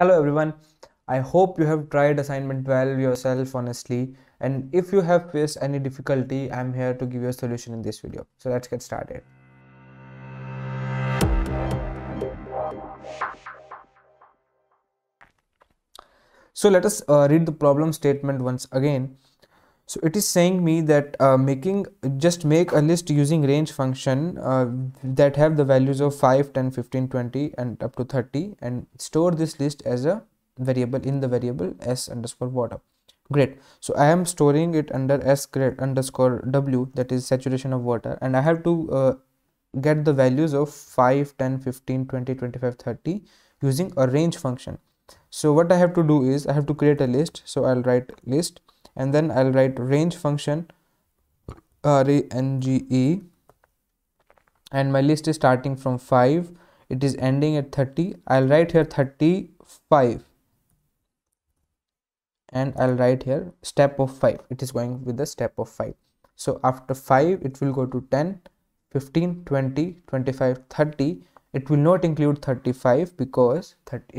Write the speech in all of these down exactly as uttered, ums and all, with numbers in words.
Hello everyone, I hope you have tried assignment twelve yourself honestly, and if you have faced any difficulty, I am here to give you a solution in this video. So let's get started. So let us uh, read the problem statement once again. So it is saying me that uh, making just make a list using range function uh, that have the values of five, ten, fifteen, twenty and up to thirty, and store this list as a variable in the variable s underscore water. Great. So I am storing it under s grade underscore w, that is saturation of water, and I have to uh, get the values of five, ten, fifteen, twenty, twenty-five, thirty using a range function. So what I have to do is I have to create a list. So I'll write list, and then I'll write range function R A N G E, and my list is starting from five, it is ending at thirty. I'll write here thirty-five, and I'll write here step of five, it is going with the step of five. So after five it will go to ten, fifteen, twenty, twenty-five, thirty. It will not include thirty-five because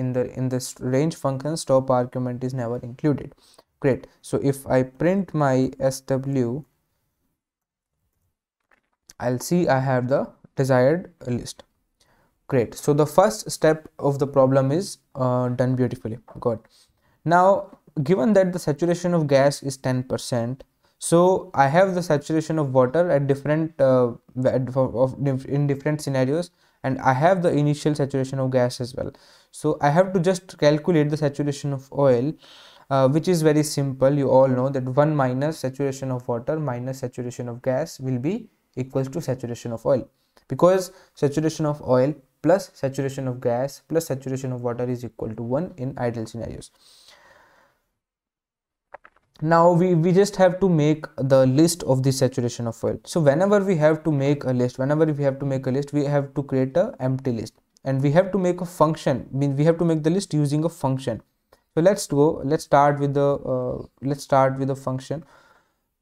in the in this range function stop argument is never included. Great. So if I print my S W, I'll see I have the desired list. Great. So the first step of the problem is uh, done beautifully. Good. Now, given that the saturation of gas is ten percent, so I have the saturation of water at different uh, in different scenarios, and I have the initial saturation of gas as well. So I have to just calculate the saturation of oil. Uh, which is very simple. You all know that one minus saturation of water minus saturation of gas will be equals to saturation of oil, because saturation of oil plus saturation of gas plus saturation of water is equal to one in ideal scenarios. Now we, we just have to make the list of the saturation of oil. So whenever we have to make a list, whenever we have to make a list, we have to create an empty list, and we have to make a function. I mean, we have to make the list using a function. So let's go, let's start with the, uh, let's start with the function.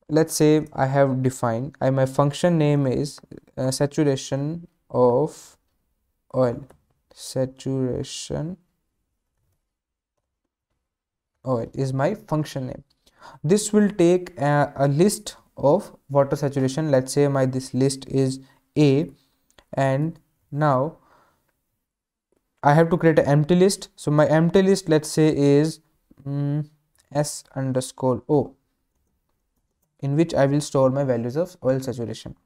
Let's say I have defined, I, my function name is uh, saturation of oil, saturation oil is my function name. This will take a, a list of water saturation. Let's say my, this list is A, and now I have to create an empty list. So my empty list, let's say, is mm, s underscore o, in which I will store my values of oil saturation.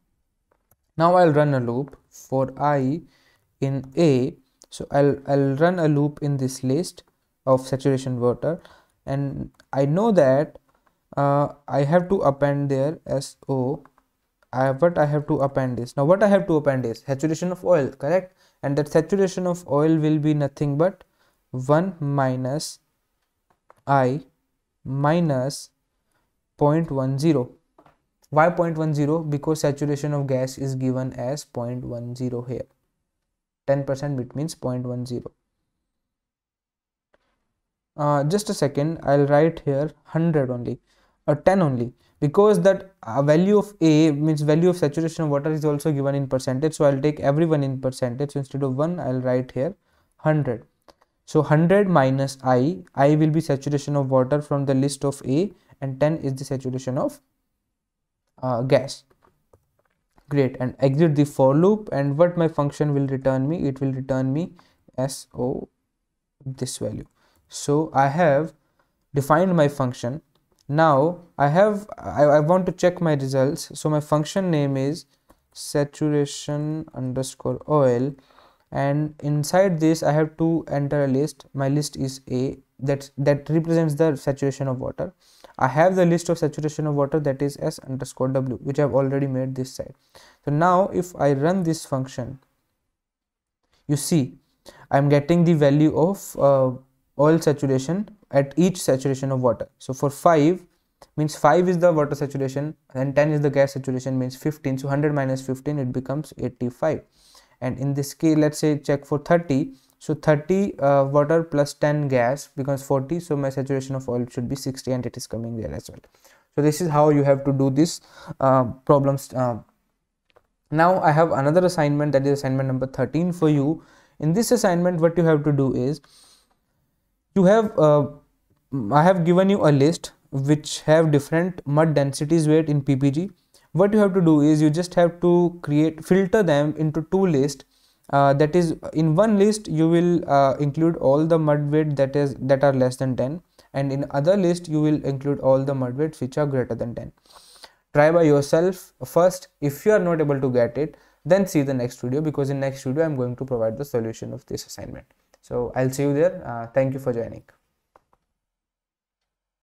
Now I'll run a loop for I in A. So I'll I'll run a loop in this list of saturation water, and I know that uh, I have to append there s o. I but I have to append this. Now what I have to append is saturation of oil, correct? And that saturation of oil will be nothing but one minus I minus zero point one zero. Why zero point one zero? Because saturation of gas is given as zero point one zero here. ten percent it means zero point one zero. Uh, just a second, I'll write here one hundred only, or ten only, because that uh, value of A means value of saturation of water is also given in percentage. So I'll take everyone in percentage. So instead of one, I'll write here one hundred. So one hundred minus I, I will be saturation of water from the list of A, and ten is the saturation of uh, gas. Great. And exit the for loop, and what my function will return me, it will return me S O, this value. So I have defined my function. Now I have I, I want to check my results. So my function name is saturation underscore oil, and inside this I have to enter a list. My list is A, that that represents the saturation of water. I have the list of saturation of water, that is s underscore w, which I have already made this side. So now if I run this function, you see I am getting the value of uh, oil saturation at each saturation of water. So for five means five is the water saturation, and ten is the gas saturation, means fifteen. So one hundred minus fifteen, it becomes eighty-five. And in this case, let's say check for thirty. So thirty uh, water plus ten gas becomes forty. So my saturation of oil should be sixty, and it is coming there as well. So this is how you have to do this uh, problems. Uh. Now I have another assignment, that is assignment number thirteen for you. In this assignment, what you have to do is you have uh, I have given you a list which have different mud densities weight in ppg. What you have to do is you just have to create filter them into two lists. Uh, that is, in one list you will uh, include all the mud weight that is that are less than ten, and in other list you will include all the mud weights which are greater than ten. Try by yourself first. If you are not able to get it, then see the next video, because in next video I am going to provide the solution of this assignment. So I'll see you there. Uh, thank you for joining.